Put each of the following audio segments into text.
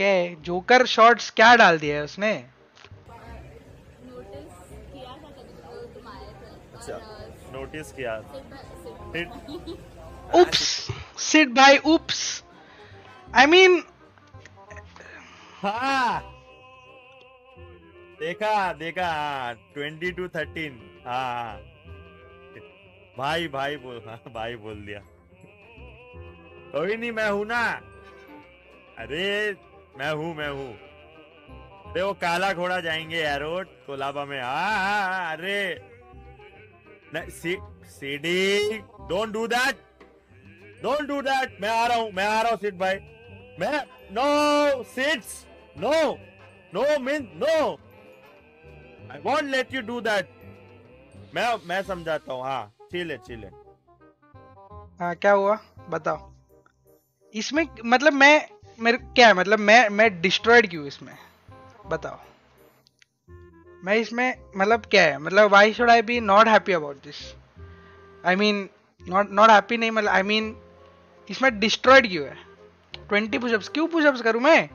क्या है, joker shots क्या डाल दिया है उसने। नोटिस किया उप्स सिड भाई, उप्स आई मीन। हाँ देखा देखा 22-13 हाँ भाई भाई बोल, हाँ भाई बोल दिया। कोई नहीं मैं हूं ना, अरे मैं हूँ मैं हूँ। अरे वो काला घोड़ा जाएंगे एरोड कोलाबा में। हाँ अरे CD don't do that, don't do that. मैं आ रहा हूँ मैं आ रहा हूँ सिड भाई, मैं no seeds no no mean no, I want let you do that. मैं समझाता हूँ। हाँ चिल है चिल है। हाँ क्या हुआ बताओ इसमें, मतलब मैं मेरे क्या है, मतलब मैं डिस्ट्रॉयड क्यों इसमें बताओ। मैं इसमें मतलब क्या है, मतलब why should I be not happy about this, I mean not happy नहीं, मतलब आई मीन इसमें डिस्ट्रॉयड क्यों है। 20 पुशअप्स, क्यों पुशअप्स करूं मैं,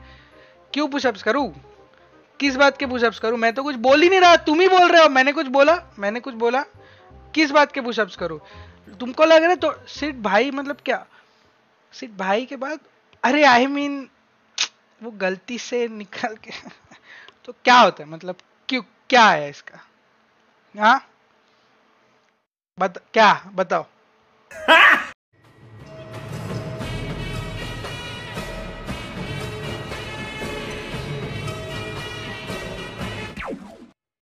क्यों पुशअप्स करूं, किस बात के पुशअप्स करूं, मैं तो कुछ बोल ही नहीं रहा, तुम ही बोल रहे हो। मैंने कुछ बोला किस बात के पुशअप्स करूं, तुमको लग रहा है तो सिड भाई, मतलब क्या सिड भाई के बाद अरे आई मीन वो गलती से निकल के तो क्या होता है, मतलब क्यों क्या है इसका। हाँ क्या बताओ।